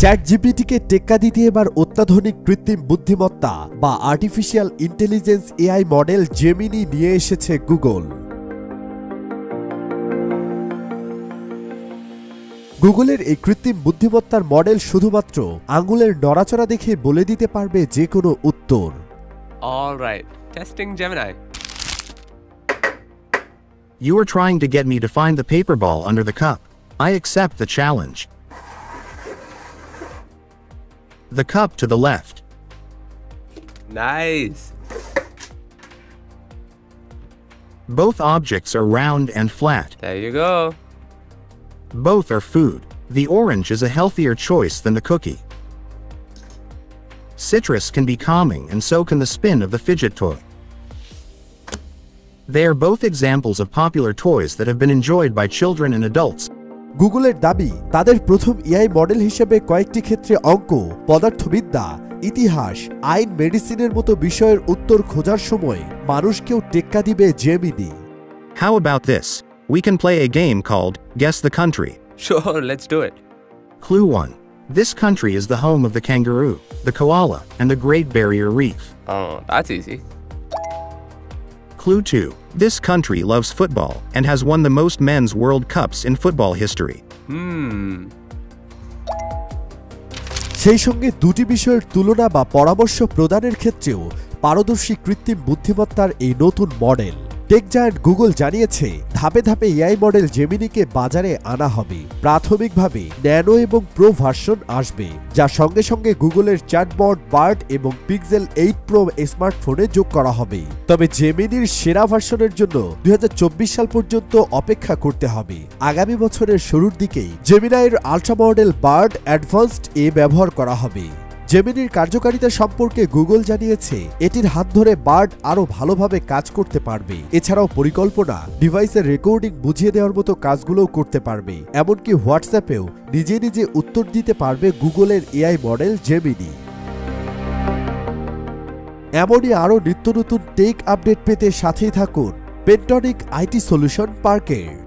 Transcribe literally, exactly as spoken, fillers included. Chat জিপিটিকে টেক্কা দিতে এবার অত্যাধুনিক কৃত্রিম বুদ্ধিমত্তা বা artificial intelligence AI model Gemini নিয়ে এসেছে গুগল। গুগলের এই কৃত্রিম বুদ্ধিমত্তার মডেল শুধুমাত্র আঙ্গুলের নড়াচড়া দেখে বলে দিতে পারবে যে কোনো উত্তর। Alright, testing Gemini. You are trying to get me to find the paper ball under the cup. I accept the challenge. The cup to the left. Nice. Both objects are round and flat. There you go. Both are food. The orange is a healthier choice than the cookie. Citrus can be calming and so can the spin of the fidget toy. They are both examples of popular toys that have been enjoyed by children and adults. গুগলের দাবি, তাদের প্রথম AI model হিসেবে কয়েকটি ক্ষেত্রে অঙ্ক, পদার্থবিদ্যা, ইতিহাস, আইন, মেডিসিনের মতো বিষয়ের উত্তর খোঁজার সময় মানুষকেও টেক্কা দিবে Gemini. How about this? We can play a game called Guess the Country. Sure, let's do it. Clue one. This country is the home of the kangaroo, the koala, and the Great Barrier Reef. Oh, that's easy. Clue two. This country loves football and has won the most men's World Cups in football history. Hmm. সেই সঙ্গে দুটি বিষয়ের তুলনা বা পরামর্শ প্রদানের ক্ষেত্রেও পারদর্শী কৃত্রিম বুদ্ধিমত্তার এই নতুন মডেল। টেক জায়ান্ট গুগল জানিয়েছে, ধাপে ধাপে এআই মডেল জেমিনিকে বাজারে আনা হবে। প্রাথমিকভাবে ন্যানো এবং প্রো ভার্সন আসবে, যা সঙ্গে সঙ্গে গুগলের চ্যাটবট বার্ড এবং পিক্সেল এইট প্রো স্মার্টফোনে যোগ করা হবে। তবে জেমিনির সেরা ভার্সনের জন্য দুই হাজার চব্বিশ সাল পর্যন্ত অপেক্ষা করতে হবে। আগামী বছরের শুরুর দিকেই জেমিনাইয়ের আল্ট্রা মডেল বার্ড অ্যাডভান্সড এ ব্যবহার করা হবে। জেমিনির কার্যকারিতা সম্পর্কে গুগল জানিয়েছে, এটির হাত ধরে বার্ড আরও ভালোভাবে কাজ করতে পারবে। এছাড়াও পরিকল্পনা, ডিভাইসের রেকর্ডিং বুঝিয়ে দেওয়ার মতো কাজগুলোও করতে পারবে। এমনকি হোয়াটসঅ্যাপেও নিজে নিজে উত্তর দিতে পারবে গুগলের এআই মডেল জেমিনি। এমনই আরও নিত্য নতুন টেক আপডেট পেতে সাথেই থাকুন পেন্টানিক আইটি সলিউশন পার্কের।